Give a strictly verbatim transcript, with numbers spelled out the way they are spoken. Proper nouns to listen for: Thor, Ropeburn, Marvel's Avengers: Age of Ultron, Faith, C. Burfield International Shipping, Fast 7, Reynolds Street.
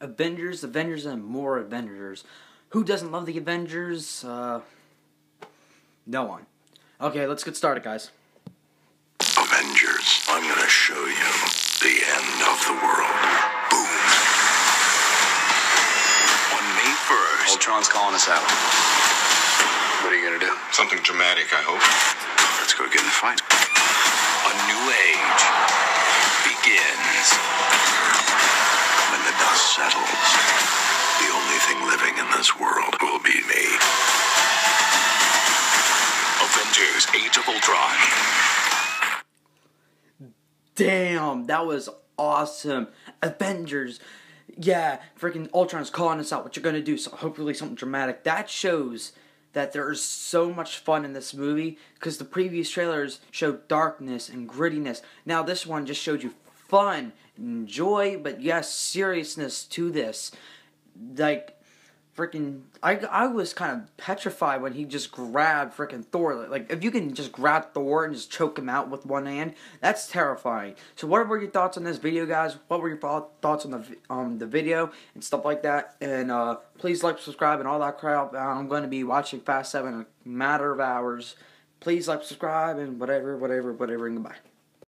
Avengers, Avengers, and more Avengers. Who doesn't love the Avengers? Uh, no one. Okay, let's get started, guys. Avengers, I'm gonna show you the end of the world. Boom. On May first, Ultron's calling us out. What are you gonna do? Something dramatic, I hope. Let's go get in the fight. A new age begins. When the dust settles, the only thing living in this world will be me. Avengers: Age of Ultron. Damn, that was awesome. Avengers. Yeah, freaking Ultron's calling us out. What you're gonna do? So hopefully something dramatic. That shows that there is so much fun in this movie, because the previous trailers showed darkness and grittiness. Now this one just showed you fun and joy, but yes, seriousness to this. Like, freaking, I, I was kind of petrified when he just grabbed freaking Thor. Like, if you can just grab Thor and just choke him out with one hand, that's terrifying. So what were your thoughts on this video, guys? What were your thoughts on the um the video and stuff like that? And uh, please like, subscribe, and all that crap. I'm going to be watching Fast seven in a matter of hours. Please like, subscribe, and whatever, whatever, whatever, and goodbye.